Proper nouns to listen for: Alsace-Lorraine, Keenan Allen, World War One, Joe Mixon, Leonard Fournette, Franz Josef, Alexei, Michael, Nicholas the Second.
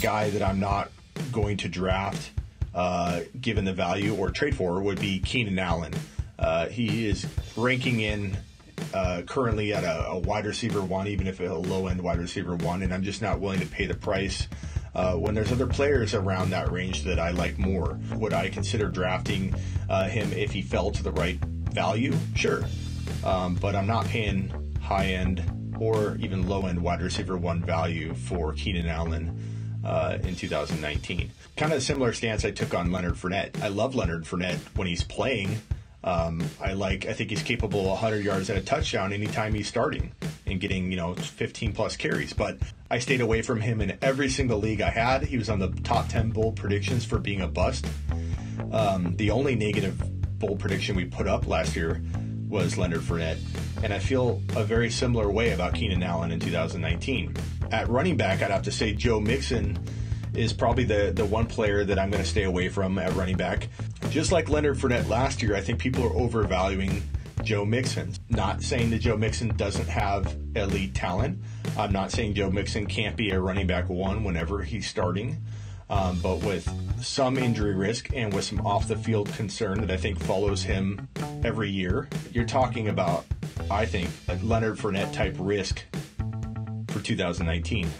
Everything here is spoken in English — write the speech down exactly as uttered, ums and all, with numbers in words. guy that I'm not going to draft, uh, given the value or trade for, would be Keenan Allen. Uh, he is ranking in uh, currently at a, a wide receiver one, even if a low-end wide receiver one, and I'm just not willing to pay the price uh, when there's other players around that range that I like more. Would I consider drafting uh, him if he fell to the right value? Sure. Um, but I'm not paying high-end or even low-end wide receiver one value for Keenan Allen uh, in two thousand nineteen. Kind of a similar stance I took on Leonard Fournette. I love Leonard Fournette when he's playing. Um, I like, I think he's capable of one hundred yards and a touchdown anytime he's starting and getting, you know, fifteen plus carries. But I stayed away from him in every single league I had. He was on the top ten bold predictions for being a bust. Um, the only negative bold prediction we put up last year was Leonard Fournette. And I feel a very similar way about Keenan Allen in two thousand nineteen. At running back, I'd have to say Joe Mixon is probably the, the one player that I'm going to stay away from at running back. Just like Leonard Fournette last year, I think people are overvaluing Joe Mixon. Not saying that Joe Mixon doesn't have elite talent. I'm not saying Joe Mixon can't be a running back one whenever he's starting. Um, but with some injury risk and with some off-the-field concern that I think follows him every year, you're talking about, I think, a Leonard Fournette-type risk for two thousand nineteen.